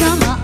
La la la.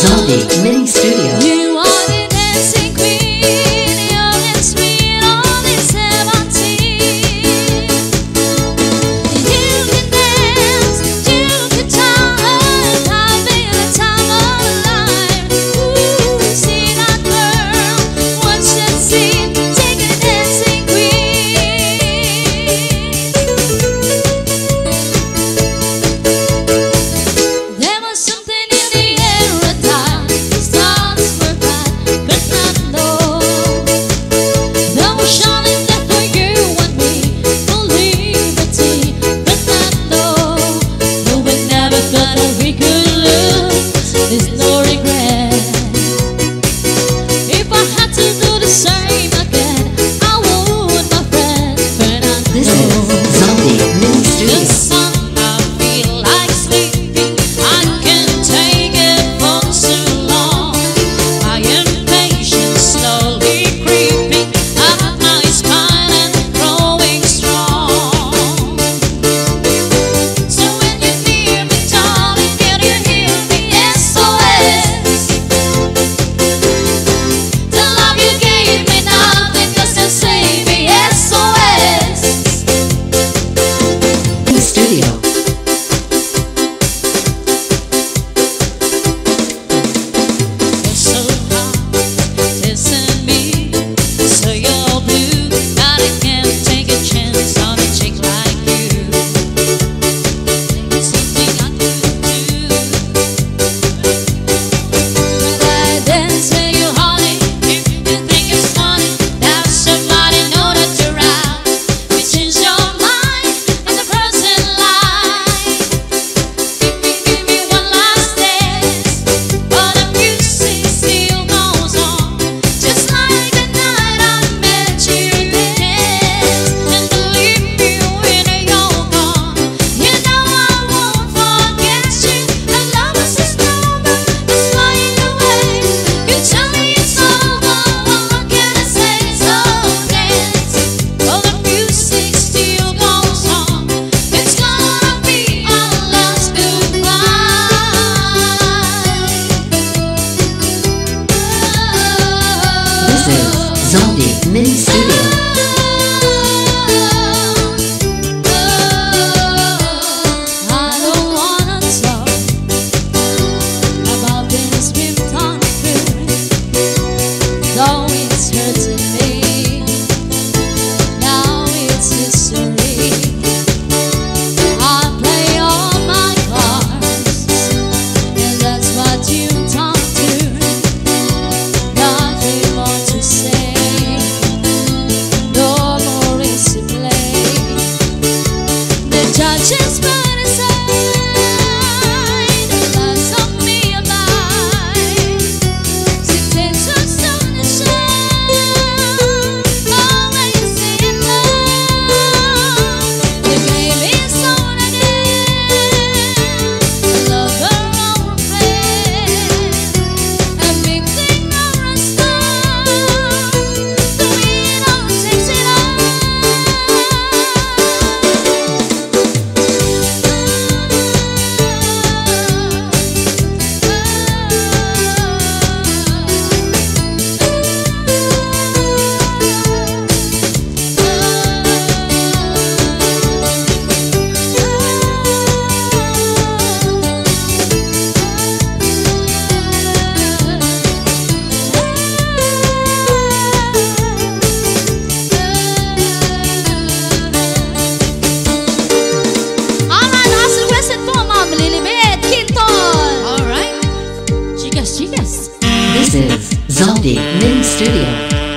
Zaldy Mini Studio. You are the dancing queen, young and sweet, only 17. You can dance, you can turn, I've been a time of a life. Ooh, see that girl, watch that scene, take a dancing queen. There was something in the air. Stop. ZALDY Mini Studio.